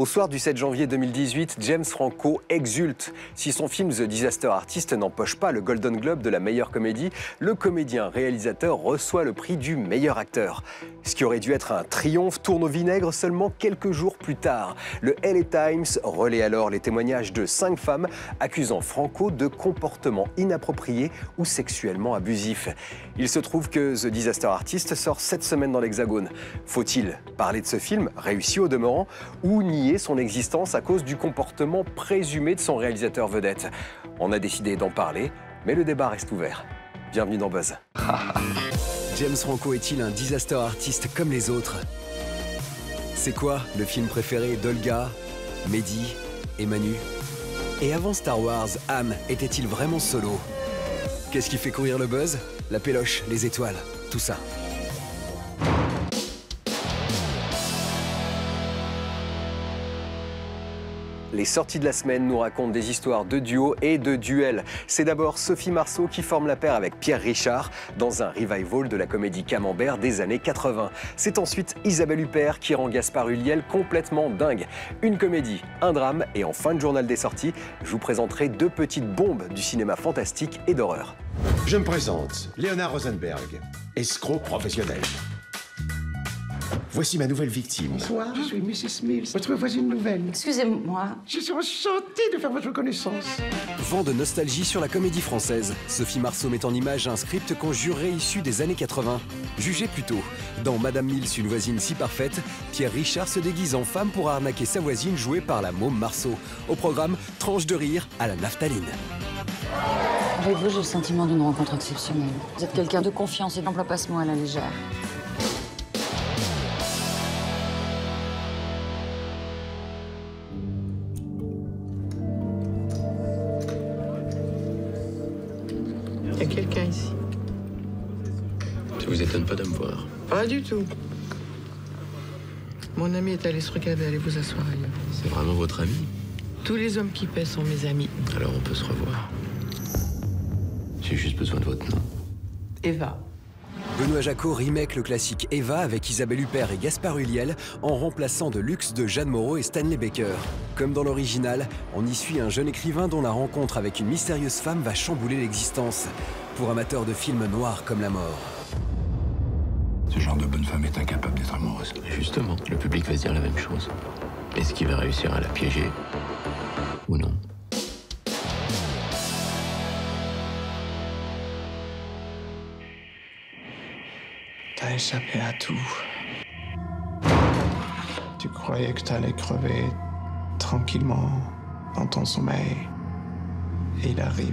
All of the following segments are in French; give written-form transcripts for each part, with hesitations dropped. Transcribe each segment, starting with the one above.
Au soir du 7 janvier 2018, James Franco exulte. Si son film The Disaster Artist n'empoche pas le Golden Globe de la meilleure comédie, le comédien-réalisateur reçoit le prix du meilleur acteur. Ce qui aurait dû être un triomphe tourne au vinaigre seulement quelques jours plus tard. Le LA Times relaie alors les témoignages de 5 femmes accusant Franco de comportements inappropriés ou sexuellement abusifs. Il se trouve que The Disaster Artist sort cette semaine dans l'Hexagone. Faut-il parler de ce film, réussi au demeurant, ou nier son existence à cause du comportement présumé de son réalisateur vedette? On a décidé d'en parler, mais le débat reste ouvert. Bienvenue dans Buzz. James Franco est-il un disaster artiste comme les autres? C'est quoi le film préféré d'Olga, Mehdi et Manu? Et avant Star Wars, Ham était-il vraiment Solo? Qu'est-ce qui fait courir le buzz? La péloche, les étoiles, tout ça. Les sorties de la semaine nous racontent des histoires de duo et de duel. C'est d'abord Sophie Marceau qui forme la paire avec Pierre Richard dans un revival de la comédie Camembert des années 80. C'est ensuite Isabelle Huppert qui rend Gaspard Ulliel complètement dingue. Une comédie, un drame et en fin de journal des sorties, je vous présenterai deux petites bombes du cinéma fantastique et d'horreur. Je me présente, Léonard Rosenberg, escroc professionnel. Voici ma nouvelle victime. Bonsoir, je suis Mrs. Mills, votre voisine nouvelle. Excusez-moi. Je suis enchantée de faire votre connaissance. Vent de nostalgie sur la comédie française. Sophie Marceau met en image un script conjuré issu des années 80. Jugez plutôt. Dans Madame Mills, une voisine si parfaite, Pierre Richard se déguise en femme pour arnaquer sa voisine jouée par la môme Marceau. Au programme, tranche de rire à la naphtaline. Avec vous, j'ai le sentiment d'une rencontre exceptionnelle. Vous êtes quelqu'un de confiance et n'emploie pas ce mot à la légère. Quelqu'un ici. Ça vous étonne pas de me voir? Pas du tout. Mon ami est allé se regarder, allez vous asseoir ailleurs. C'est vraiment votre ami? Tous les hommes qui paient sont mes amis. Alors on peut se revoir. J'ai juste besoin de votre nom. Eva. Benoît Jaco remake le classique Eva avec Isabelle Huppert et Gaspard Ulliel en remplaçant de luxe de Jeanne Moreau et Stanley Baker. Comme dans l'original, on y suit un jeune écrivain dont la rencontre avec une mystérieuse femme va chambouler l'existence. Pour amateurs de films noirs comme la mort. Ce genre de bonne femme est incapable d'être amoureuse. Justement, le public va se dire la même chose. Est-ce qu'il va réussir à la piéger ou non? T'as échappé à tout. Tu croyais que t'allais crever tranquillement dans ton sommeil. Et il arrive.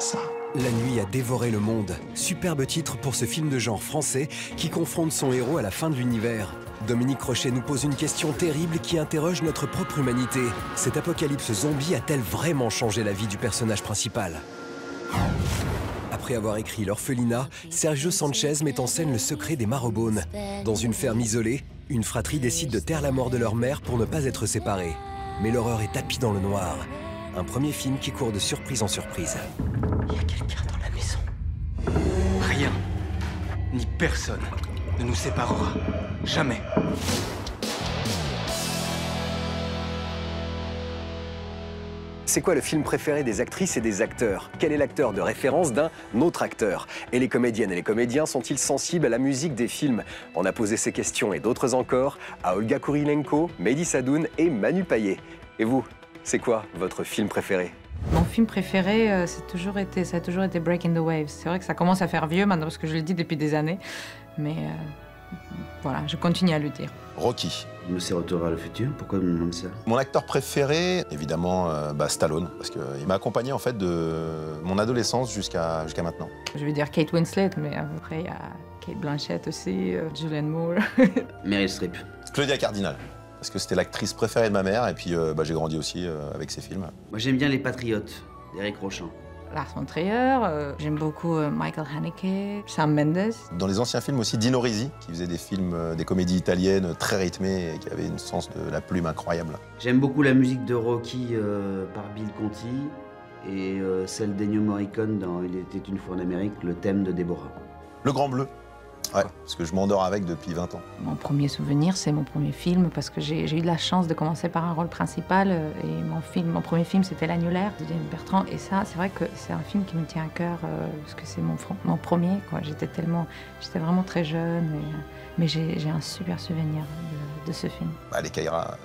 Ça. La Nuit a dévoré le monde. Superbe titre pour ce film de genre français qui confronte son héros à la fin de l'univers. Dominique Rocher nous pose une question terrible qui interroge notre propre humanité. Cet apocalypse zombie a-t-elle vraiment changé la vie du personnage principal ? Après avoir écrit L'Orphelinat, Sergio Sanchez met en scène le secret des Marrowbone. Dans une ferme isolée, une fratrie décide de taire la mort de leur mère pour ne pas être séparée. Mais l'horreur est tapie dans le noir. Un premier film qui court de surprise en surprise. Il y a quelqu'un dans la maison. Rien, ni personne ne nous séparera. Jamais. C'est quoi le film préféré des actrices et des acteurs? Quel est l'acteur de référence d'un autre acteur? Et les comédiennes et les comédiens sont-ils sensibles à la musique des films? On a posé ces questions et d'autres encore à Olga Kurylenko, Mehdi Sadoun et Manu Paillet. Et vous, c'est quoi votre film préféré? Mon film préféré, ça a toujours été Breaking the Waves. C'est vrai que ça commence à faire vieux maintenant parce que je le dis depuis des années. Mais voilà, je continue à le dire. Rocky. C'est Retour vers le futur, pourquoi mon nom ça? Mon acteur préféré, évidemment, Stallone, parce qu'il m'a accompagné en fait de mon adolescence jusqu'à maintenant. Je veux dire Kate Winslet, mais après il y a Kate Blanchett aussi, Julianne Moore. Meryl Streep. Claudia Cardinal, parce que c'était l'actrice préférée de ma mère, et puis j'ai grandi aussi avec ses films. Moi j'aime bien Les Patriotes, d'Éric Rochant. Lars von Trier, j'aime beaucoup Michael Haneke, Sam Mendes. Dans les anciens films aussi, Dino Risi, qui faisait des films, des comédies italiennes très rythmées et qui avait une sens de la plume incroyable. J'aime beaucoup la musique de Rocky par Bill Conti et celle d'Ennio Morricone dans Il était une fois en Amérique, le thème de Déborah. Le Grand Bleu, Ouais, parce que je m'endors avec depuis 20 ans. Mon premier souvenir, c'est mon premier film, parce que j'ai eu de la chance de commencer par un rôle principal. Et mon premier film, c'était L'Annulaire de James Bertrand. Et ça, c'est vrai que c'est un film qui me tient à cœur, parce que c'est mon premier, quoi. J'étais vraiment très jeune, mais j'ai un super souvenir de ce film. Bah, les Kaira,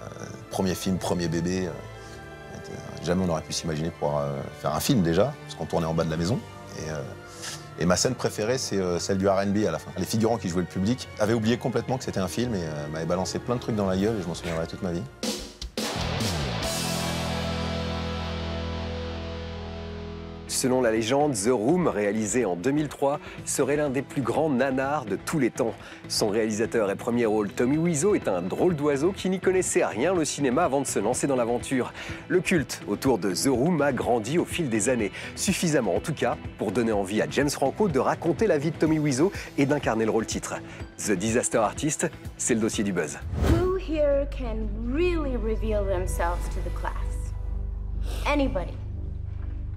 premier film, premier bébé. Jamais on aurait pu s'imaginer pouvoir faire un film déjà, parce qu'on tournait en bas de la maison. Et ma scène préférée, c'est celle du R&B à la fin. Les figurants qui jouaient le public avaient oublié complètement que c'était un film et m'avaient balancé plein de trucs dans la gueule et je m'en souviendrai toute ma vie. Selon la légende, The Room, réalisé en 2003, serait l'un des plus grands nanars de tous les temps. Son réalisateur et premier rôle, Tommy Wiseau, est un drôle d'oiseau qui n'y connaissait rien le cinéma avant de se lancer dans l'aventure. Le culte autour de The Room a grandi au fil des années, suffisamment en tout cas pour donner envie à James Franco de raconter la vie de Tommy Wiseau et d'incarner le rôle titre. The Disaster Artist, c'est le dossier du buzz. Who here can really reveal themselves to the class? Anybody?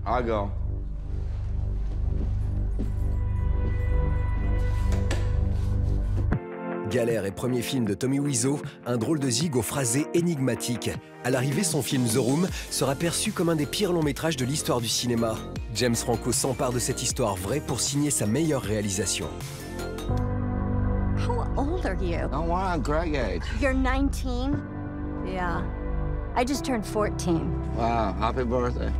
I go. Galère et premier film de Tommy Wiseau, un drôle de zig aux phrasés énigmatiques. À l'arrivée, son film The Room sera perçu comme un des pires longs métrages de l'histoire du cinéma. James Franco s'empare de cette histoire vraie pour signer sa meilleure réalisation. How old are you? Oh wow, great age. You're 19? Yeah. I just turned 14. Wow, happy birthday.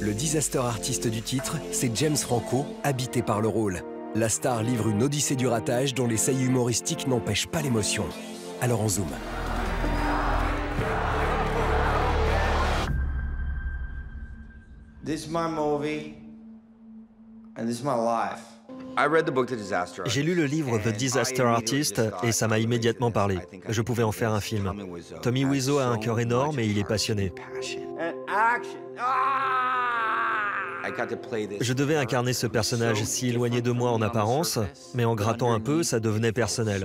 Le disaster artiste du titre, c'est James Franco, habité par le rôle. La star livre une odyssée du ratage dont les saillies humoristiques n'empêchent pas l'émotion. Alors on zoome. J'ai lu le livre The Disaster Artist et ça m'a immédiatement parlé. Je pouvais en faire un film. Tommy Wiseau a un cœur énorme et il est passionné. Je devais incarner ce personnage si éloigné de moi en apparence, mais en grattant un peu, ça devenait personnel.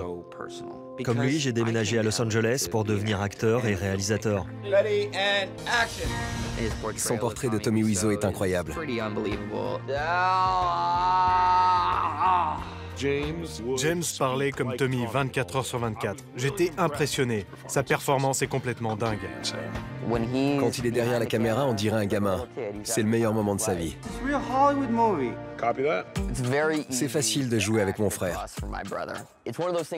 Comme lui, j'ai déménagé à Los Angeles pour devenir acteur et réalisateur. Son portrait de Tommy Wiseau est incroyable. James parlait comme Tommy 24 heures sur 24. J'étais impressionné. Sa performance est complètement dingue. Quand il est derrière la caméra, on dirait un gamin. C'est le meilleur moment de sa vie. C'est facile de jouer avec mon frère.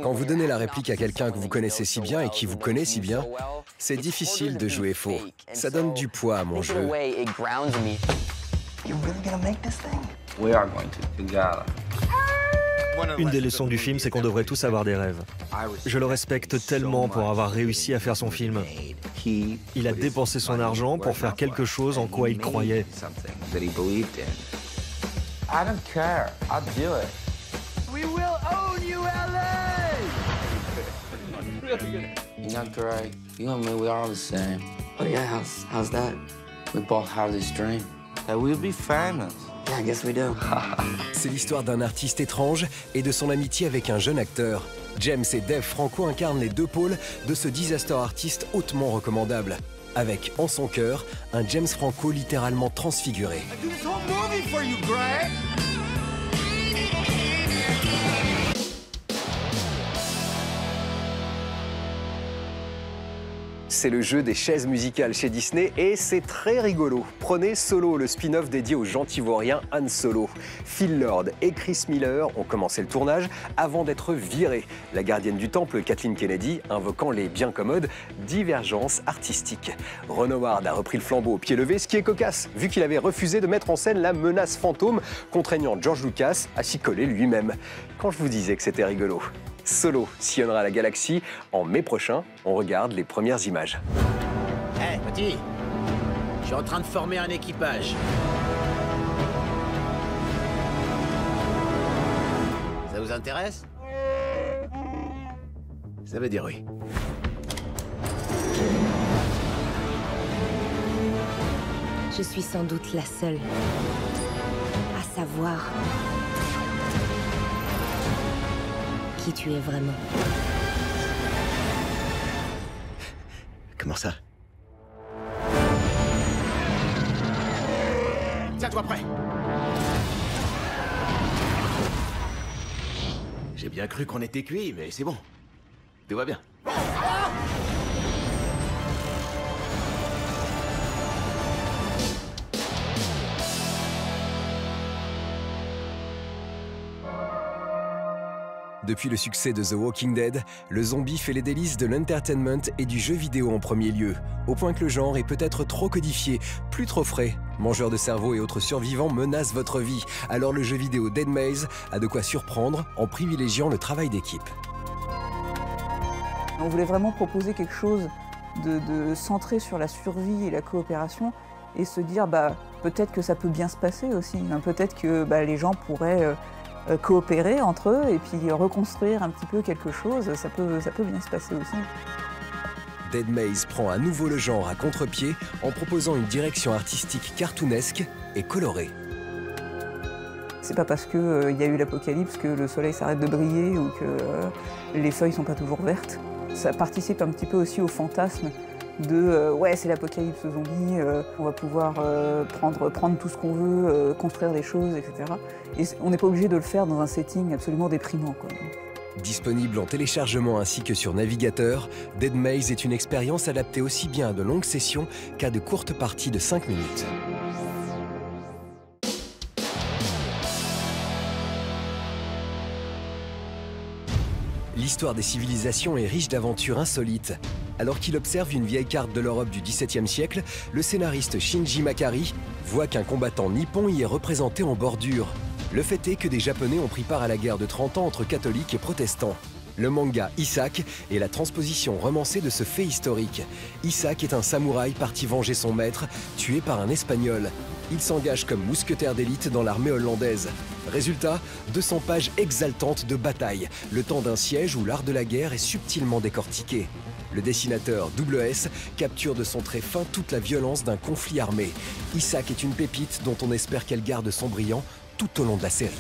Quand vous donnez la réplique à quelqu'un que vous connaissez si bien et qui vous connaît si bien, c'est difficile de jouer faux. Ça donne du poids à mon jeu. Une des leçons du film, c'est qu'on devrait tous avoir des rêves. Je le respecte tellement pour avoir réussi à faire son film. Il a dépensé son argent pour faire quelque chose en quoi il croyait. C'est l'histoire d'un artiste étrange et de son amitié avec un jeune acteur. James et Dave Franco incarnent les deux pôles de ce disaster artiste hautement recommandable, avec, en son cœur, un James Franco littéralement transfiguré. C'est le jeu des chaises musicales chez Disney et c'est très rigolo. Prenez Solo, le spin-off dédié au gentilvorien Han Solo. Phil Lord et Chris Miller ont commencé le tournage avant d'être virés. La gardienne du temple, Kathleen Kennedy, invoquant les bien commodes divergences artistiques. Ron Howard a repris le flambeau au pied levé, ce qui est cocasse, vu qu'il avait refusé de mettre en scène la menace fantôme, contraignant George Lucas à s'y coller lui-même. Quand je vous disais que c'était rigolo. Solo sillonnera la galaxie. En mai prochain, on regarde les premières images. Hé, petit, je suis en train de former un équipage. Ça vous intéresse? Ça veut dire oui. Je suis sans doute la seule à savoir qui tu es vraiment. Comment ça? Tiens-toi prêt. J'ai bien cru qu'on était cuits, mais c'est bon. Tout va bien. Ah! Depuis le succès de The Walking Dead, le zombie fait les délices de l'entertainment et du jeu vidéo en premier lieu, au point que le genre est peut-être trop codifié, plus trop frais. Mangeurs de cerveau et autres survivants menacent votre vie, alors le jeu vidéo Dead Maze a de quoi surprendre en privilégiant le travail d'équipe. On voulait vraiment proposer quelque chose de centré sur la survie et la coopération et se dire bah, peut-être que ça peut bien se passer aussi, hein, peut-être que bah, les gens pourraient... coopérer entre eux et puis reconstruire un petit peu quelque chose, ça peut bien se passer aussi. Dead Maze prend à nouveau le genre à contre-pied en proposant une direction artistique cartoonesque et colorée. C'est pas parce qu'il y a eu l'apocalypse que le soleil s'arrête de briller ou que les feuilles sont pas toujours vertes. Ça participe un petit peu aussi au fantasme de ouais, c'est l'apocalypse zombie, on va pouvoir prendre tout ce qu'on veut, construire des choses, etc. Et on n'est pas obligé de le faire dans un setting absolument déprimant, quoi. Disponible en téléchargement ainsi que sur navigateur, Dead Maze est une expérience adaptée aussi bien à de longues sessions qu'à de courtes parties de 5 minutes. L'histoire des civilisations est riche d'aventures insolites. Alors qu'il observe une vieille carte de l'Europe du XVIIe siècle, le scénariste Shinji Makari voit qu'un combattant nippon y est représenté en bordure. Le fait est que des Japonais ont pris part à la guerre de 30 ans entre catholiques et protestants. Le manga Issak est la transposition romancée de ce fait historique. Issak est un samouraï parti venger son maître, tué par un Espagnol. Il s'engage comme mousquetaire d'élite dans l'armée hollandaise. Résultat, 200 pages exaltantes de bataille, le temps d'un siège où l'art de la guerre est subtilement décortiqué. Le dessinateur WS capture de son trait fin toute la violence d'un conflit armé. Issak est une pépite dont on espère qu'elle garde son brillant tout au long de la série.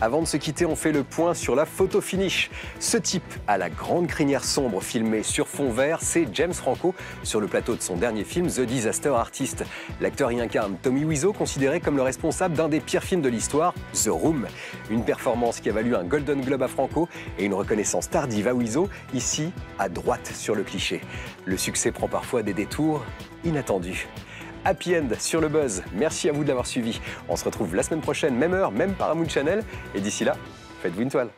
Avant de se quitter, on fait le point sur la photo finish. Ce type à la grande crinière sombre filmée sur fond vert, c'est James Franco sur le plateau de son dernier film The Disaster Artist. L'acteur y incarne Tommy Wiseau, considéré comme le responsable d'un des pires films de l'histoire, The Room. Une performance qui a valu un Golden Globe à Franco et une reconnaissance tardive à Wiseau, ici à droite sur le cliché. Le succès prend parfois des détours inattendus. Happy End sur le Buzz, merci à vous de l'avoir suivi. On se retrouve la semaine prochaine, même heure, même Paramount Channel. Et d'ici là, faites-vous une toile.